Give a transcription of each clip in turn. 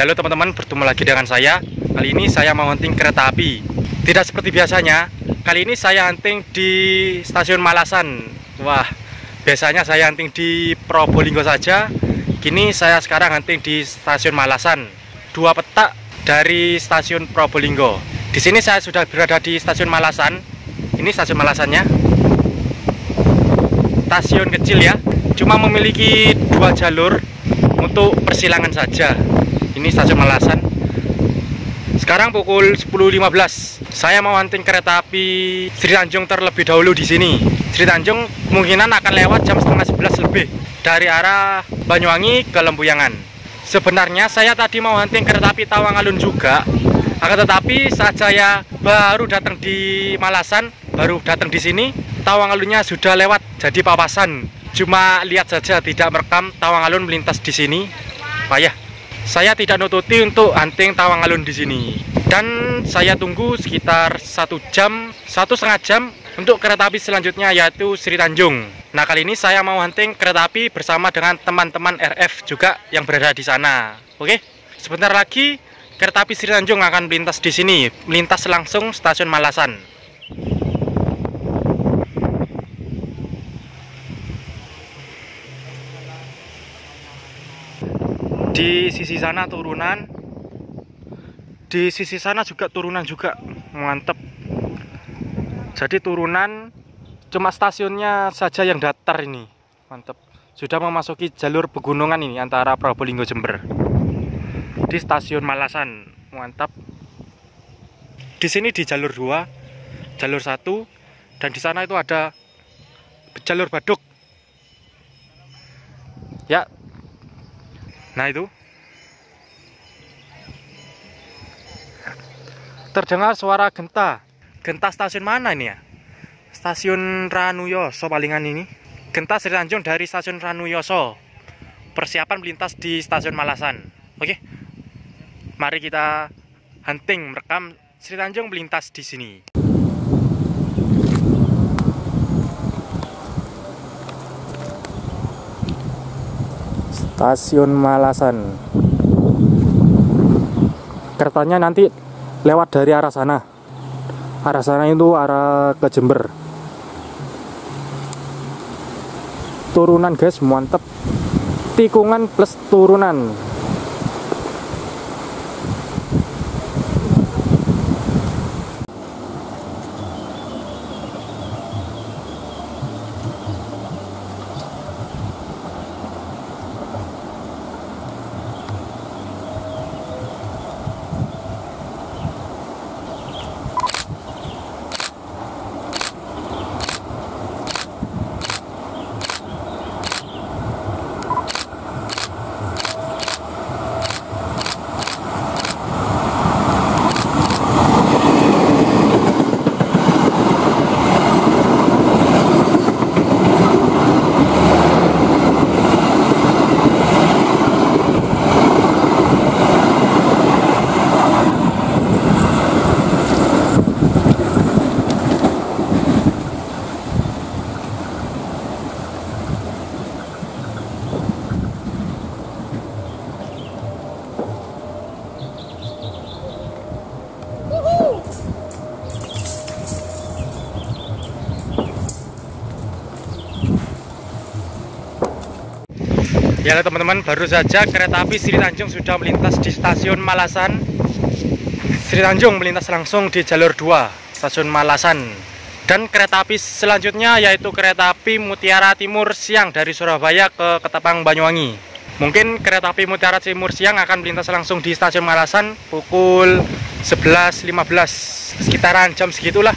Halo teman-teman, bertemu lagi dengan saya. Kali ini saya mau hunting kereta api. Tidak seperti biasanya, kali ini saya hunting di stasiun Malasan. Wah, biasanya saya hunting di Probolinggo saja. Kini saya sekarang hunting di stasiun Malasan, 2 petak dari stasiun Probolinggo. Di sini saya sudah berada di stasiun Malasan. Ini stasiun Malasannya. Stasiun kecil ya, cuma memiliki 2 jalur untuk persilangan saja. Ini stasiun Malasan. Sekarang pukul 10.15. Saya mau hunting kereta api Sri Tanjung terlebih dahulu di sini. Sri Tanjung kemungkinan akan lewat jam 10.30 lebih dari arah Banyuwangi ke Lembuyangan. Sebenarnya saya tadi mau hunting kereta api Tawangalun juga. Akan tetapi saat saya baru datang di Malasan, baru datang di sini, Tawangalunnya sudah lewat, jadi papasan. Cuma lihat saja, tidak merekam Tawangalun melintas di sini. Payah. Saya tidak nututi untuk hunting Tawangalun di sini, dan saya tunggu sekitar 1 jam, 1,5 jam untuk kereta api selanjutnya, yaitu Sri Tanjung. Nah, kali ini saya mau hunting kereta api bersama dengan teman-teman RF juga yang berada di sana. Oke, sebentar lagi kereta api Sri Tanjung akan melintas di sini, melintas langsung stasiun Malasan. Di sisi sana turunan, di sisi sana juga turunan juga, mantep. Jadi turunan cuma stasiunnya saja yang datar ini, mantep. Sudah memasuki jalur pegunungan ini antara Probolinggo Jember. Di stasiun Malasan, mantap. Di sini di jalur 2, jalur 1, dan di sana itu ada jalur Baduk. Ya. Nah itu terdengar suara genta. Genta stasiun mana ini ya? Stasiun Ranuyoso palingan ini. Genta Sri Tanjung dari stasiun Ranuyoso. Persiapan melintas di stasiun Malasan. Oke, mari kita hunting merekam Sri Tanjung melintas di sini. Stasiun Malasan. Keretanya nanti lewat dari arah sana. Arah sana itu arah ke Jember. Turunan guys, mantep. Tikungan plus turunan. Ya teman-teman, baru saja kereta api Sri Tanjung sudah melintas di stasiun Malasan. Sri Tanjung melintas langsung di jalur 2, stasiun Malasan. Dan kereta api selanjutnya yaitu kereta api Mutiara Timur siang dari Surabaya ke Ketapang Banyuwangi. Mungkin kereta api Mutiara Timur siang akan melintas langsung di stasiun Malasan pukul 11.15, sekitaran jam segitulah.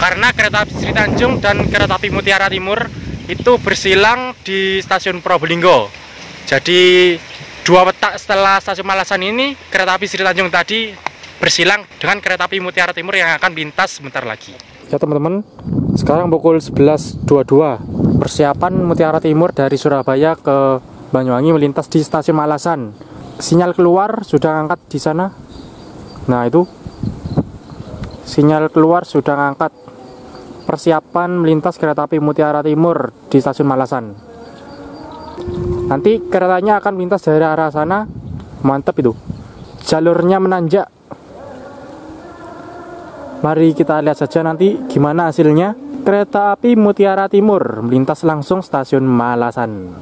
Karena kereta api Sri Tanjung dan kereta api Mutiara Timur itu bersilang di stasiun Probolinggo. Jadi 2 petak setelah stasiun Malasan ini, kereta api Sri Tanjung tadi bersilang dengan kereta api Mutiara Timur yang akan lintas sebentar lagi. Ya teman-teman, sekarang pukul 11.22. Persiapan Mutiara Timur dari Surabaya ke Banyuwangi melintas di stasiun Malasan. Sinyal keluar sudah ngangkat di sana. Nah itu, sinyal keluar sudah ngangkat. Persiapan melintas kereta api Mutiara Timur di stasiun Malasan. Nanti keretanya akan melintas dari arah sana. Mantap itu. jalurnya menanjak. Mari kita lihat saja nanti gimana hasilnya. Kereta api Mutiara Timur melintas langsung stasiun Malasan.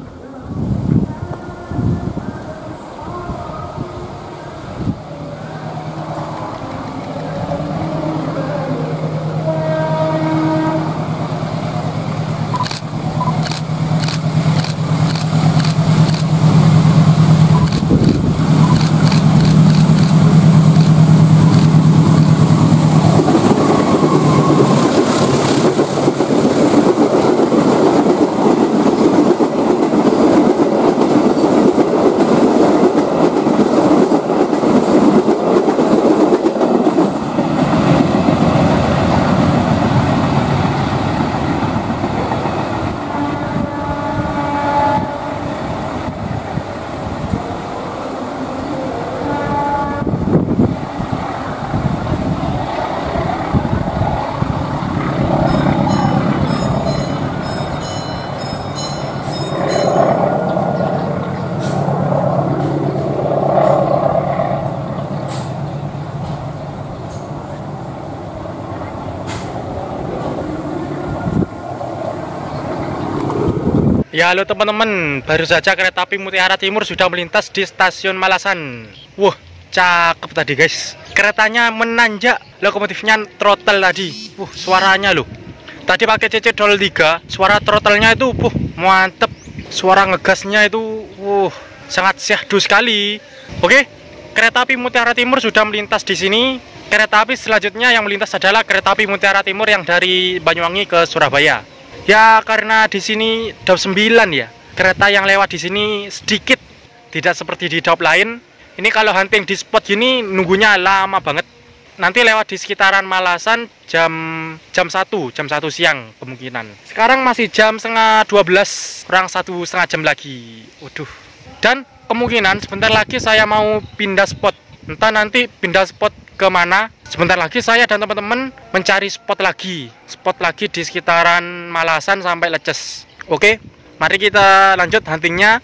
Ya halo teman-teman, baru saja kereta api Mutiara Timur sudah melintas di stasiun Malasan. Wah, cakep tadi guys. Keretanya menanjak, lokomotifnya throttle tadi. Suaranya loh. Tadi pakai CC203, suara throttle-nya itu mantep. Suara ngegasnya itu sangat syahdu sekali. Oke, kereta api Mutiara Timur sudah melintas di sini. Kereta api selanjutnya yang melintas adalah kereta api Mutiara Timur yang dari Banyuwangi ke Surabaya. Ya karena di sini Daop 9 ya, kereta yang lewat di sini sedikit, tidak seperti di Daop lain. Ini kalau hunting di spot gini nunggunya lama banget. Nanti lewat di sekitaran Malasan jam 1 siang kemungkinan. Sekarang masih jam 11:30, kurang 1,5 jam lagi. Waduh. Dan kemungkinan sebentar lagi saya mau pindah spot. Entah nanti pindah spot kemana. Sebentar lagi saya dan teman-teman mencari spot lagi di sekitaran Malasan sampai Leces. Oke, mari kita lanjut huntingnya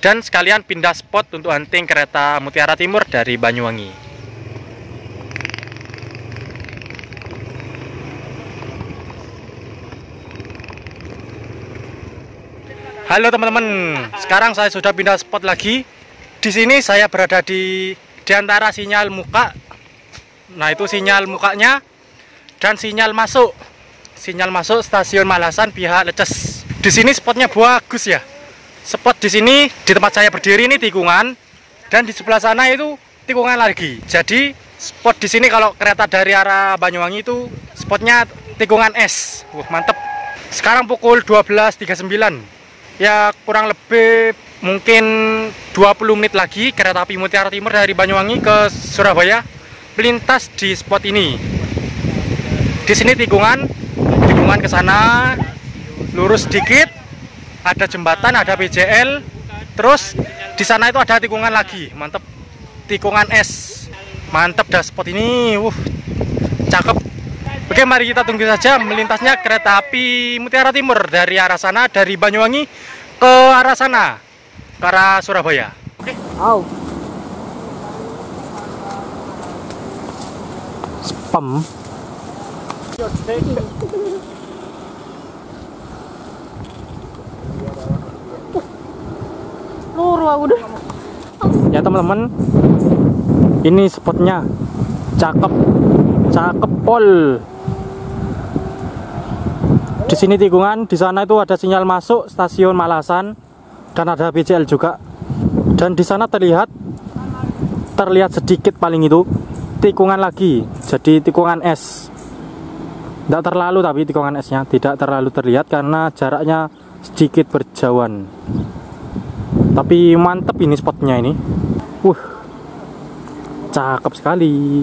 dan sekalian pindah spot untuk hunting kereta Mutiara Timur dari Banyuwangi. Halo teman-teman, sekarang saya sudah pindah spot lagi. Di sini saya berada di antara sinyal muka. Nah itu sinyal mukanya dan sinyal masuk stasiun Malasan pihak Leces. Di sini spotnya bagus ya. Spot di sini di tempat saya berdiri ini tikungan dan di sebelah sana itu tikungan lagi. Jadi spot di sini kalau kereta dari arah Banyuwangi itu spotnya tikungan S. Wah mantep. Sekarang pukul 12:39. Ya kurang lebih mungkin 20 menit lagi kereta api Mutiara Timur dari Banyuwangi ke Surabaya melintas di spot ini. Di sini tikungan ke sana, lurus dikit, ada jembatan, ada PJL, terus di sana itu ada tikungan lagi, mantep, tikungan S, mantep dah spot ini, cakep. Oke, mari kita tunggu saja melintasnya kereta api Mutiara Timur dari arah sana, dari Banyuwangi ke arah sana, ke arah Surabaya. Oke. Spam. Ya teman-teman, ini spotnya cakep, cakep pol. Di sini tikungan, di sana itu ada sinyal masuk stasiun Malasan dan ada BCL juga. Dan di sana terlihat sedikit paling itu tikungan lagi, jadi tikungan S. Tidak terlalu, tapi tikungan S-nya tidak terlalu terlihat karena jaraknya sedikit berjauhan. Tapi mantep ini spotnya ini. Cakep sekali.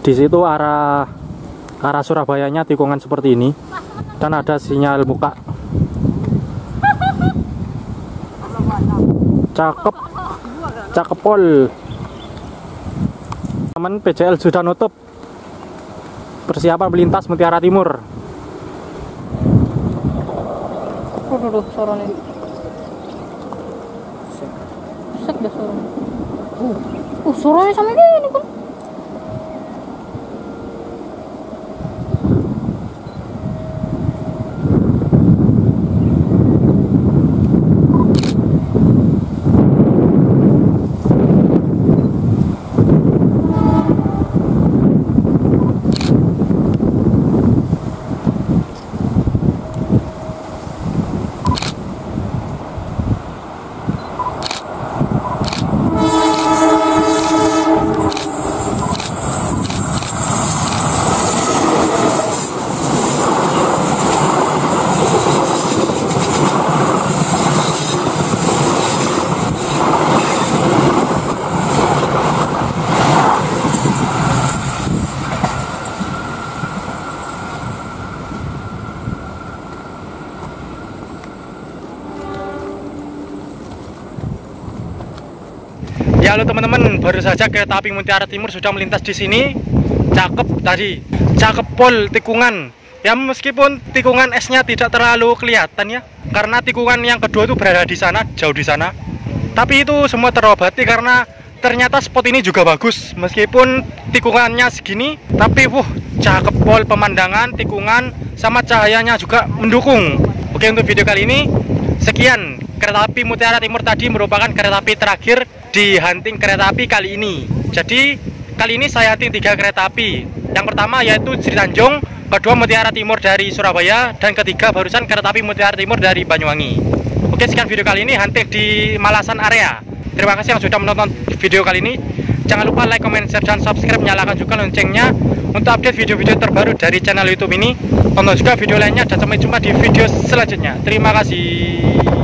Di situ arah Surabayanya tikungan seperti ini dan ada sinyal muka. Cakep. Cakepol. Teman PJL sudah nutup. Persiapan melintas Mutiara Timur. udah sore. Sore sama ini kan. Ya, halo teman-teman, baru saja kereta api Mutiara Timur sudah melintas di sini. Cakep tadi, cakep pol tikungan. Ya meskipun tikungan esnya tidak terlalu kelihatan ya, karena tikungan yang kedua itu berada di sana, jauh di sana. Tapi itu semua terobati karena ternyata spot ini juga bagus. Meskipun tikungannya segini, tapi cakep pol pemandangan, tikungan sama cahayanya juga mendukung. Oke, untuk video kali ini sekian. Kereta api Mutiara Timur tadi merupakan kereta api terakhir di hunting kereta api kali ini. Jadi kali ini saya hunting 3 kereta api. Yang pertama yaitu Sri Tanjung, kedua Mutiara Timur dari Surabaya, dan ketiga barusan kereta api Mutiara Timur dari Banyuwangi. Oke, sekian video kali ini hunting di Malasan area. Terima kasih yang sudah menonton video kali ini. Jangan lupa like, comment, share, dan subscribe. Nyalakan juga loncengnya untuk update video-video terbaru dari channel YouTube ini. Tonton juga video lainnya dan sampai jumpa di video selanjutnya. Terima kasih.